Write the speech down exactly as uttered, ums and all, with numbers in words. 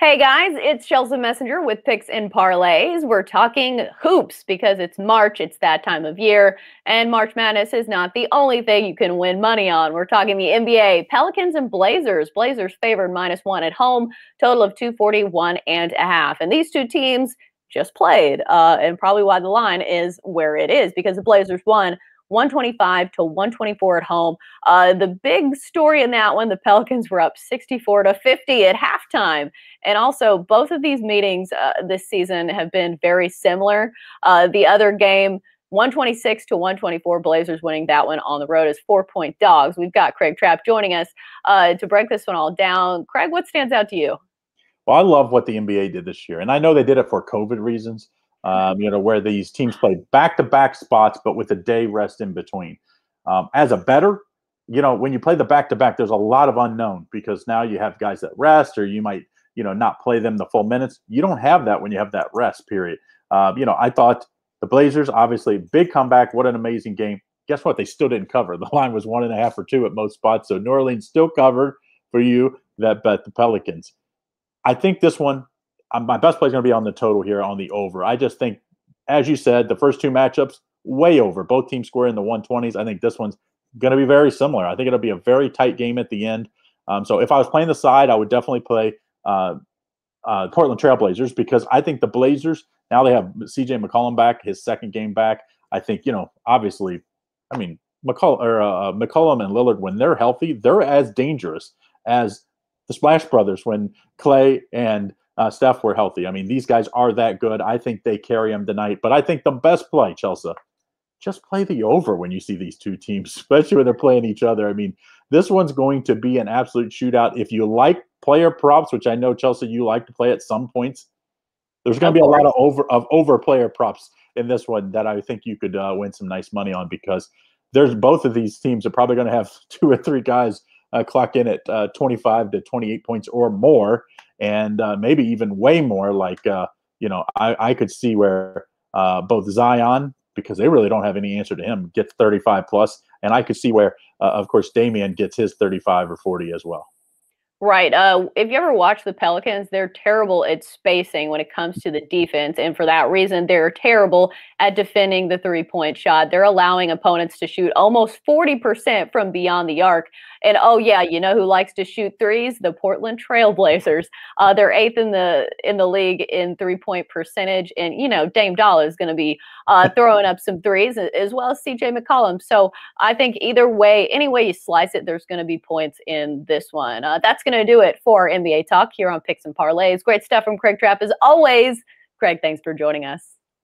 Hey guys, it's Chelsea Messenger with Picks and Parlays. We're talking hoops because it's March, it's that time of year, and March Madness is not the only thing you can win money on. We're talking the N B A, Pelicans and Blazers. Blazers favored minus one at home, total of two forty-one and a half. And these two teams just played, uh, and probably why the line is where it is, because the Blazers won one twenty-five to one twenty-four at home. Uh, the big story in that one, the Pelicans were up sixty-four to fifty at halftime. And also, both of these meetings uh, this season have been very similar. Uh, the other game, one twenty-six to one twenty-four, Blazers winning that one on the road as four-point dogs. We've got Craig Trapp joining us uh, to break this one all down. Craig, what stands out to you? Well, I love what the N B A did this year. And I know they did it for COVID reasons. Um, you know, where these teams play back-to-back spots, but with a day rest in between. Um, as a bettor, you know, when you play the back-to-back, there's a lot of unknown because now you have guys that rest, or you might, you know, not play them the full minutes. You don't have that when you have that rest period. Um, you know, I thought the Blazers, obviously, big comeback. What an amazing game. Guess what? They still didn't cover. The line was one and a half or two at most spots. So New Orleans still covered for you that bet the Pelicans. I think this one, my best play is going to be on the total here, on the over. I just think, as you said, the first two matchups, way over. Both teams square in the one twenties. I think this one's going to be very similar. I think it'll be a very tight game at the end. Um, so if I was playing the side, I would definitely play uh, uh, Portland Trail Blazers, because I think the Blazers, now they have C J McCollum back, his second game back. I think, you know, obviously, I mean, McColl- or, uh, McCollum and Lillard, when they're healthy, they're as dangerous as the Splash Brothers when Clay and Uh, Steph were healthy. I mean, these guys are that good. I think they carry them tonight. But I think the best play, Chelsea, just play the over when you see these two teams, especially when they're playing each other. I mean, this one's going to be an absolute shootout. If you like player props, which I know, Chelsea, you like to play at some points, there's going to be a lot of over of over player props in this one that I think you could uh, win some nice money on, because there's both of these teams are probably going to have two or three guys uh, clock in at uh, twenty-five to twenty-eight points or more. And uh, maybe even way more. Like, uh, you know, I, I could see where uh, both Zion, because they really don't have any answer to him, gets thirty-five plus. And I could see where, uh, of course, Damian gets his thirty-five or forty as well. Right. Uh, if you ever watch the Pelicans, they're terrible at spacing when it comes to the defense. And for that reason, they're terrible at defending the three-point shot. They're allowing opponents to shoot almost forty percent from beyond the arc. And, oh, yeah, you know who likes to shoot threes? The Portland Trail Blazers. Uh, they're eighth in the in the league in three-point percentage. And, you know, Dame Dollar is going to be uh, throwing up some threes, as well as C J McCollum. So I think either way, any way you slice it, there's going to be points in this one. Uh, that's going to do it for N B A Talk here on Picks and Parlays. Great stuff from Craig Trapp as always. Craig, thanks for joining us.